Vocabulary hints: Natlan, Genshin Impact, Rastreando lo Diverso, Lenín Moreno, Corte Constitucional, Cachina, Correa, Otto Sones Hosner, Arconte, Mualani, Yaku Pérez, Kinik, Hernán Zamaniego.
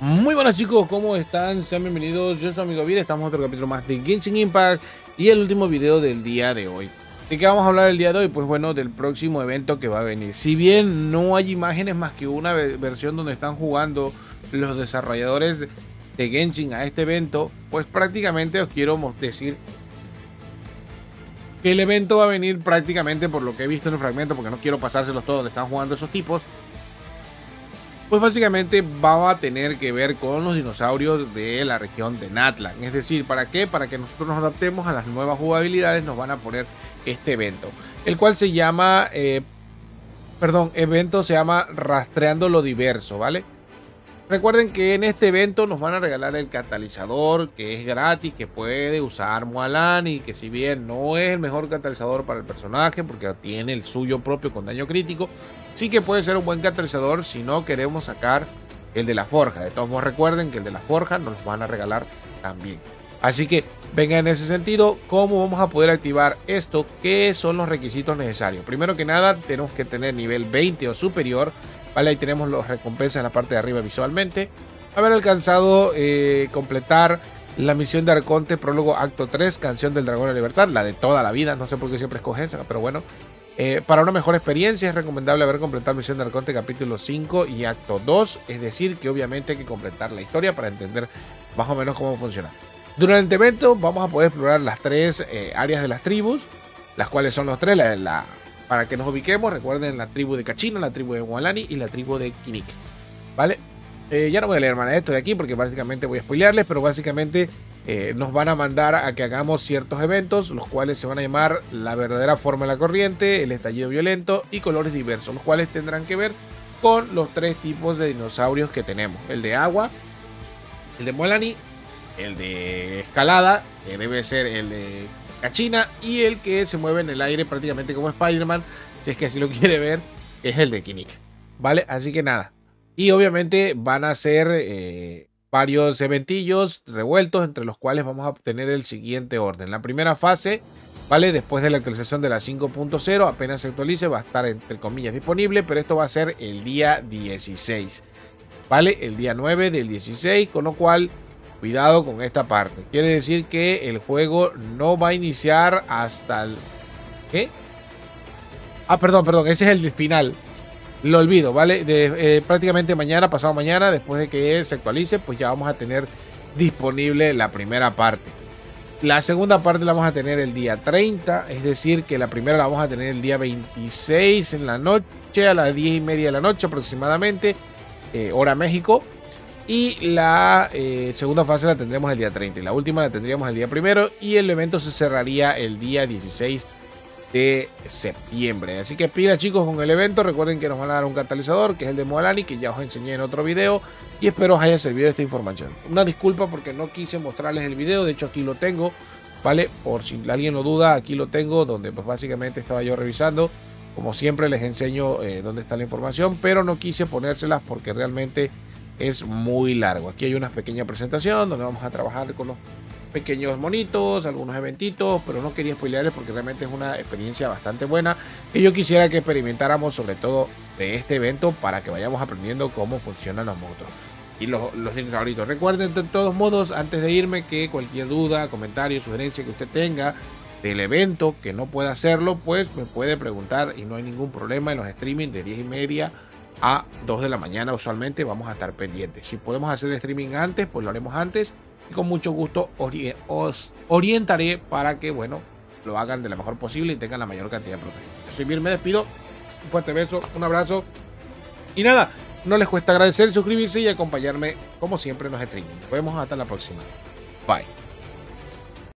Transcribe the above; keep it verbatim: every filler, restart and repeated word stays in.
Muy buenas chicos, ¿cómo están? Sean bienvenidos, yo soy amigo Vir, estamos en otro capítulo más de Genshin Impact y el último video del día de hoy. ¿De qué vamos a hablar el día de hoy? Pues bueno, del próximo evento que va a venir. Si bien no hay imágenes más que una versión donde están jugando los desarrolladores de Genshin a este evento, pues prácticamente os quiero decir que el evento va a venir prácticamente por lo que he visto en el fragmento, porque no quiero pasárselos todos donde están jugando esos tipos. Pues básicamente va a tener que ver con los dinosaurios de la región de Natlan. Es decir, ¿para qué? Para que nosotros nos adaptemos a las nuevas jugabilidades nos van a poner este evento. El cual se llama, eh, perdón, evento se llama Rastreando lo Diverso, ¿vale? Recuerden que en este evento nos van a regalar el catalizador, que es gratis, que puede usar Mualani, que si bien no es el mejor catalizador para el personaje, porque tiene el suyo propio con daño crítico, sí que puede ser un buen catalizador si no queremos sacar el de la forja. De todos modos, recuerden que el de la forja nos lo van a regalar también. Así que venga, en ese sentido, ¿cómo vamos a poder activar esto? ¿Qué son los requisitos necesarios? Primero que nada, tenemos que tener nivel veinte o superior, ¿vale? Ahí tenemos las recompensas en la parte de arriba visualmente. Haber alcanzado eh, completar la misión de Arconte, prólogo acto tres, canción del dragón de libertad, la de toda la vida, no sé por qué siempre escogen esa, pero bueno. Eh, para una mejor experiencia es recomendable haber completado Misión de Arconte capítulo cinco y acto dos, es decir que obviamente hay que completar la historia para entender más o menos cómo funciona. Durante el evento vamos a poder explorar las tres eh, áreas de las tribus, las cuales son los tres, la, la, para que nos ubiquemos, recuerden la tribu de Cachina, la tribu de Mualani y la tribu de Kinik, ¿vale? Eh, ya no voy a leer más esto de aquí porque básicamente voy a spoilearles, pero básicamente eh, nos van a mandar a que hagamos ciertos eventos, los cuales se van a llamar la verdadera forma de la corriente, el estallido violento y colores diversos, los cuales tendrán que ver con los tres tipos de dinosaurios que tenemos, el de agua, el de Mualani, el de escalada, que debe ser el de Cachina, y el que se mueve en el aire prácticamente como Spider-Man, si es que así lo quiere ver, es el de Kinik, ¿vale? Así que nada. Y obviamente van a ser eh, varios eventillos revueltos, entre los cuales vamos a obtener el siguiente orden. La primera fase, ¿vale? Después de la actualización de la cinco punto cero, apenas se actualice, va a estar entre comillas disponible, pero esto va a ser el día dieciséis, ¿vale? El día nueve del dieciséis, con lo cual, cuidado con esta parte. Quiere decir que el juego no va a iniciar hasta el... ¿Qué? Ah, perdón, perdón, ese es el final. Lo olvido, ¿vale? De, eh, prácticamente mañana, pasado mañana, después de que se actualice, pues ya vamos a tener disponible la primera parte. La segunda parte la vamos a tener el día treinta, es decir que la primera la vamos a tener el día veintiséis en la noche, a las diez y media de la noche aproximadamente, eh, hora México. Y la eh, segunda fase la tendremos el día treinta, y la última la tendríamos el día primero, y el evento se cerraría el día dieciséis de septiembre. Así que pila chicos con el evento. Recuerden que nos van a dar un catalizador, que es el de Mualani, que ya os enseñé en otro video, y espero os haya servido esta información. Una disculpa porque no quise mostrarles el video, de hecho aquí lo tengo, vale, por si alguien lo duda, aquí lo tengo, donde pues básicamente estaba yo revisando, como siempre les enseño eh, dónde está la información, pero no quise ponérselas porque realmente es muy largo. Aquí hay una pequeña presentación donde vamos a trabajar con los pequeños monitos, algunos eventitos, pero no quería spoilearles porque realmente es una experiencia bastante buena y yo quisiera que experimentáramos sobre todo de este evento para que vayamos aprendiendo cómo funcionan los motos y los, los dinosaurios. Recuerden de todos modos, antes de irme, que cualquier duda, comentario, sugerencia que usted tenga del evento, que no pueda hacerlo, pues me puede preguntar y no hay ningún problema. En los streaming de diez y media a dos de la mañana usualmente vamos a estar pendientes. Si podemos hacer el streaming antes, pues lo haremos antes. Y con mucho gusto os orientaré para que, bueno, lo hagan de la mejor posible y tengan la mayor cantidad de proteínas. Yo soy Vir, me despido. Un fuerte beso, un abrazo. Y nada, no les cuesta agradecer, suscribirse y acompañarme como siempre en los streaming. Nos vemos hasta la próxima. Bye.